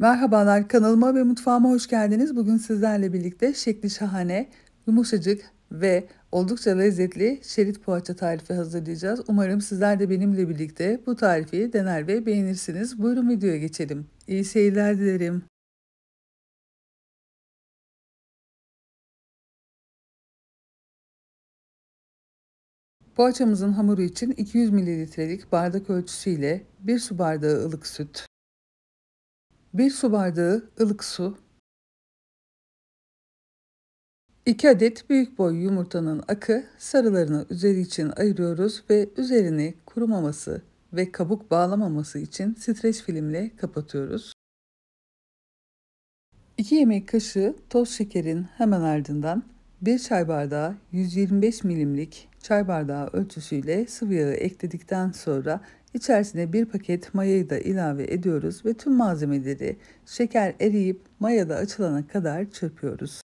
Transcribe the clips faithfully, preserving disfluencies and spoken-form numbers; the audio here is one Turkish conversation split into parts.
Merhabalar, kanalıma ve mutfağıma hoş geldiniz. Bugün sizlerle birlikte şekli şahane, yumuşacık ve oldukça lezzetli şerit poğaça tarifi hazırlayacağız. Umarım sizler de benimle birlikte bu tarifi dener ve beğenirsiniz. Buyurun videoya geçelim. İyi seyirler dilerim. Poğaçamızın hamuru için iki yüz mililitrelik bardak ölçüsüyle bir su bardağı ılık süt, bir su bardağı ılık su, iki adet büyük boy yumurtanın akı sarılarını üzeri için ayırıyoruz ve üzerini kurumaması ve kabuk bağlamaması için streç filmle kapatıyoruz. iki yemek kaşığı toz şekerin hemen ardından bir çay bardağı yüz yirmi beş milimlik çay bardağı ölçüsüyle sıvı yağı ekledikten sonra İçerisine bir paket mayayı da ilave ediyoruz ve tüm malzemeleri şeker eriyip maya da açılana kadar çırpıyoruz.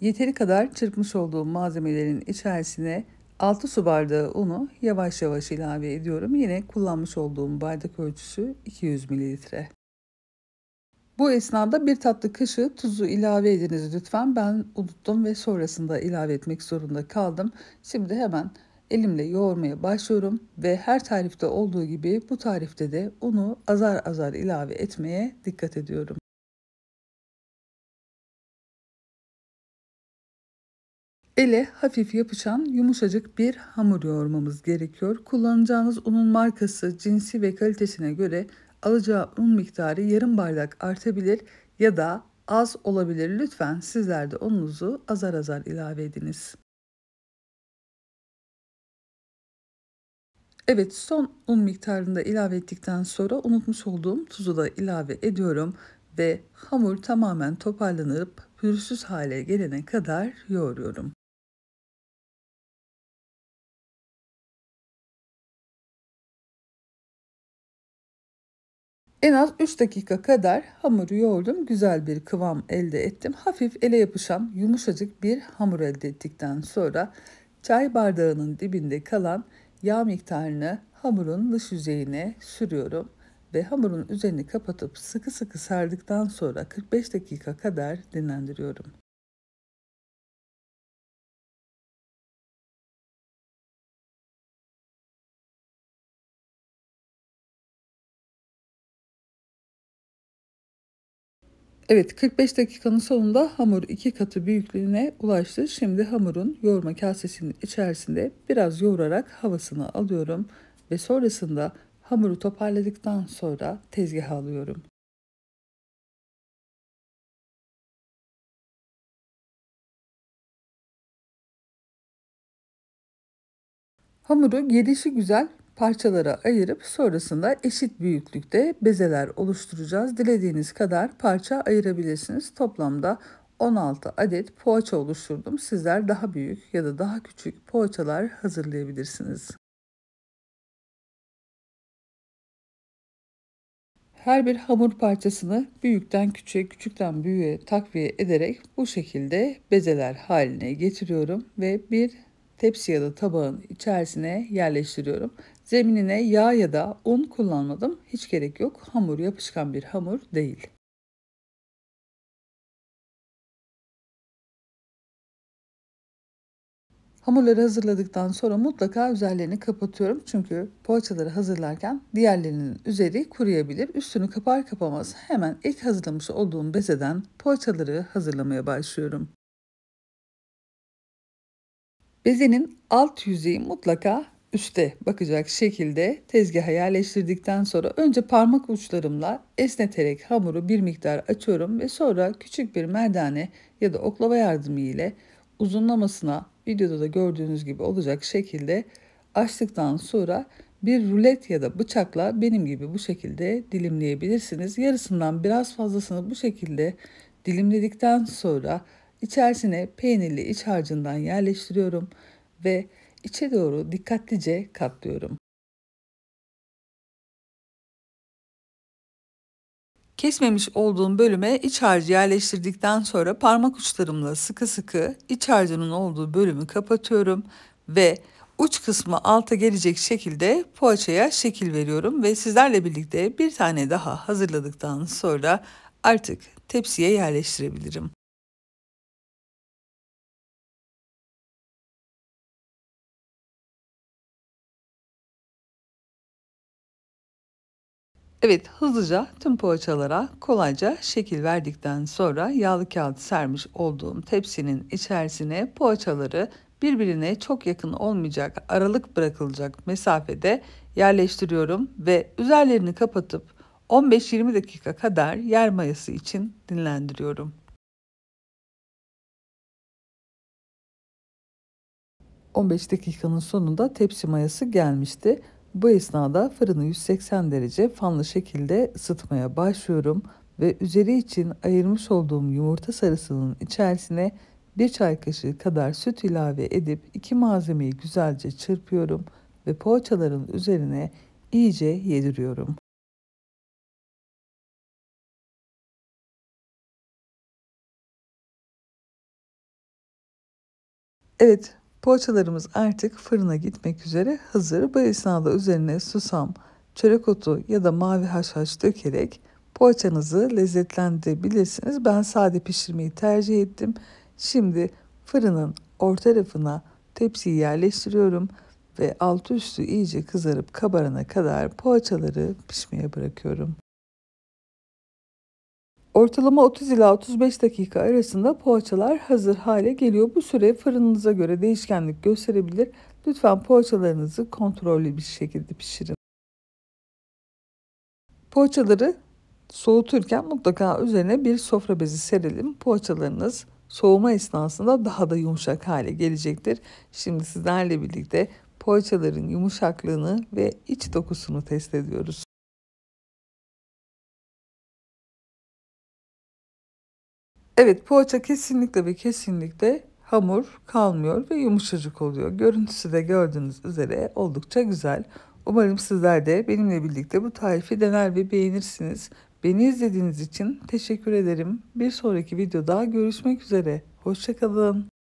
Yeteri kadar çırpmış olduğum malzemelerin içerisine altı su bardağı unu yavaş yavaş ilave ediyorum. Yine kullanmış olduğum bardak ölçüsü iki yüz mililitre. Bu esnada bir tatlı kaşığı tuzu ilave ediniz lütfen. Ben unuttum ve sonrasında ilave etmek zorunda kaldım. Şimdi hemen elimle yoğurmaya başlıyorum ve her tarifte olduğu gibi bu tarifte de unu azar azar ilave etmeye dikkat ediyorum. Ele hafif yapışan yumuşacık bir hamur yoğurmamız gerekiyor. Kullanacağınız unun markası, cinsi ve kalitesine göre alacağı un miktarı yarım bardak artabilir ya da az olabilir. Lütfen sizler de ununuzu azar azar ilave ediniz. Evet, son un miktarını da ilave ettikten sonra unutmuş olduğum tuzu da ilave ediyorum ve hamur tamamen toparlanıp pürüzsüz hale gelene kadar yoğuruyorum. En az üç dakika kadar hamuru yoğurdum. Güzel bir kıvam elde ettim. Hafif ele yapışan yumuşacık bir hamur elde ettikten sonra çay bardağının dibinde kalan yağ miktarını hamurun dış yüzeyine sürüyorum ve hamurun üzerini kapatıp sıkı sıkı sardıktan sonra kırk beş dakika kadar dinlendiriyorum. Evet, kırk beş dakikanın sonunda hamur iki katı büyüklüğüne ulaştı. Şimdi hamurun yoğurma kasesinin içerisinde biraz yoğurarak havasını alıyorum ve sonrasında hamuru toparladıktan sonra tezgaha alıyorum. Hamuru gelişi güzel parçalara ayırıp sonrasında eşit büyüklükte bezeler oluşturacağız. Dilediğiniz kadar parça ayırabilirsiniz. Toplamda on altı adet poğaça oluşturdum. Sizler daha büyük ya da daha küçük poğaçalar hazırlayabilirsiniz. Her bir hamur parçasını büyükten küçüğe, küçükten büyüğe takviye ederek bu şekilde bezeler haline getiriyorum ve bir tepsi ya da tabağın içerisine yerleştiriyorum. Zeminine yağ ya da un kullanmadım. Hiç gerek yok. Hamur yapışkan bir hamur değil. Hamurları hazırladıktan sonra mutlaka üzerlerini kapatıyorum. Çünkü poğaçaları hazırlarken diğerlerinin üzeri kuruyabilir. Üstünü kapar kapamaz hemen ilk hazırlamış olduğum bezeden poğaçaları hazırlamaya başlıyorum. Bezenin alt yüzeyi mutlaka üste bakacak şekilde tezgaha yerleştirdikten sonra önce parmak uçlarımla esneterek hamuru bir miktar açıyorum ve sonra küçük bir merdane ya da oklava yardımı ile uzunlamasına videoda da gördüğünüz gibi olacak şekilde açtıktan sonra bir rulet ya da bıçakla benim gibi bu şekilde dilimleyebilirsiniz. Yarısından biraz fazlasını bu şekilde dilimledikten sonra İçerisine peynirli iç harcından yerleştiriyorum ve içe doğru dikkatlice katlıyorum. Kesmemiş olduğum bölüme iç harcı yerleştirdikten sonra parmak uçlarımla sıkı sıkı iç harcının olduğu bölümü kapatıyorum ve uç kısmı alta gelecek şekilde poğaçaya şekil veriyorum ve sizlerle birlikte bir tane daha hazırladıktan sonra artık tepsiye yerleştirebilirim. Evet, hızlıca tüm poğaçalara kolayca şekil verdikten sonra yağlı kağıt sermiş olduğum tepsinin içerisine poğaçaları birbirine çok yakın olmayacak, aralık bırakılacak mesafede yerleştiriyorum ve üzerlerini kapatıp on beş yirmi dakika kadar yer mayası için dinlendiriyorum. on beş dakikanın sonunda tepsi mayası gelmişti. Bu esnada fırını yüz seksen derece fanlı şekilde ısıtmaya başlıyorum ve üzeri için ayırmış olduğum yumurta sarısının içerisine bir çay kaşığı kadar süt ilave edip iki malzemeyi güzelce çırpıyorum ve poğaçaların üzerine iyice yediriyorum. Evet, poğaçalarımız artık fırına gitmek üzere hazır. Bu esnada üzerine susam, çörek otu ya da mavi haşhaş dökerek poğaçanızı lezzetlendirebilirsiniz. Ben sade pişirmeyi tercih ettim. Şimdi fırının orta tarafına tepsiyi yerleştiriyorum ve altı üstü iyice kızarıp kabarana kadar poğaçaları pişmeye bırakıyorum. Ortalama otuz ila otuz beş dakika arasında poğaçalar hazır hale geliyor. Bu süre fırınınıza göre değişkenlik gösterebilir. Lütfen poğaçalarınızı kontrollü bir şekilde pişirin. Poğaçaları soğuturken mutlaka üzerine bir sofra bezi serelim. Poğaçalarınız soğuma esnasında daha da yumuşak hale gelecektir. Şimdi sizlerle birlikte poğaçaların yumuşaklığını ve iç dokusunu test ediyoruz. Evet, poğaça kesinlikle ve kesinlikle hamur kalmıyor ve yumuşacık oluyor. Görüntüsü de gördüğünüz üzere oldukça güzel. Umarım sizler de benimle birlikte bu tarifi dener ve beğenirsiniz. Beni izlediğiniz için teşekkür ederim. Bir sonraki videoda görüşmek üzere. Hoşça kalın.